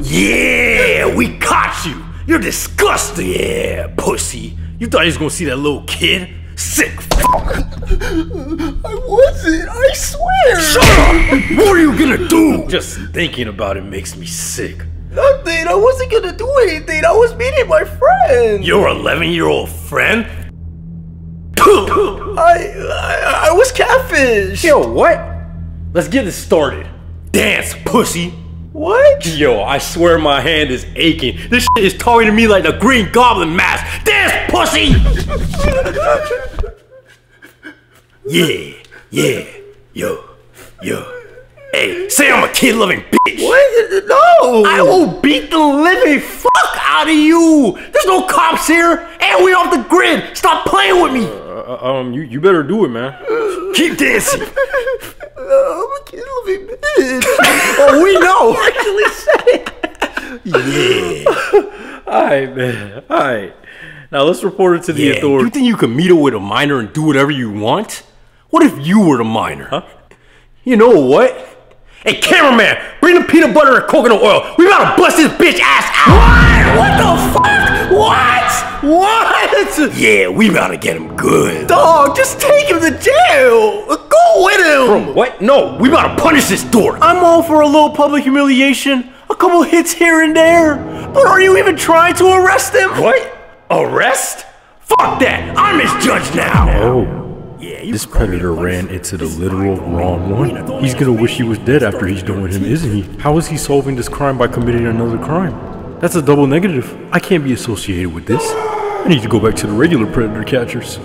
Yeah, we caught you. You're disgusting. Yeah, pussy. You thought you was gonna see that little kid? Sick fuck. I wasn't, I swear. Shut up! What are you gonna do? Just thinking about it makes me sick. Nothing, I wasn't gonna do anything. I was meeting my friend. Your 11-year-old friend? I was catfish. Yo, what? Let's get this started. Dance, pussy. What? Yo, I swear my hand is aching. This shit is talking to me like the Green Goblin mask. Dance, pussy! Yeah, yeah, yo, yo. Hey, say I'm a kid-loving bitch. What? No! I will beat the living fuck out of you! There's no cops here, and we off the grid! Stop playing with me! You better do it, man. Keep dancing! I'm a kid-loving bitch. Oh, we know! Actually said it! Yeah. Alright, man. Alright. Now, let's report it to the authorities. You think you can meet up with a minor and do whatever you want? What if you were the minor? Huh? You know what? Hey, cameraman, bring the peanut butter and coconut oil. We about to bust this bitch ass out. What the fuck? What? Yeah, we about to get him good. Dog, just take him to jail. Go with him. Bro, what? No, we about to punish this dork. I'm all for a little public humiliation, a couple hits here and there. But are you even trying to arrest him? What? Arrest? Fuck that. I'm his judge now. Oh. Yeah, this predator ran into the literal wrong one. He's gonna wish he was dead after he's done with him, isn't he? How is he solving this crime by committing another crime? That's a double negative. I can't be associated with this. I need to go back to the regular predator catchers.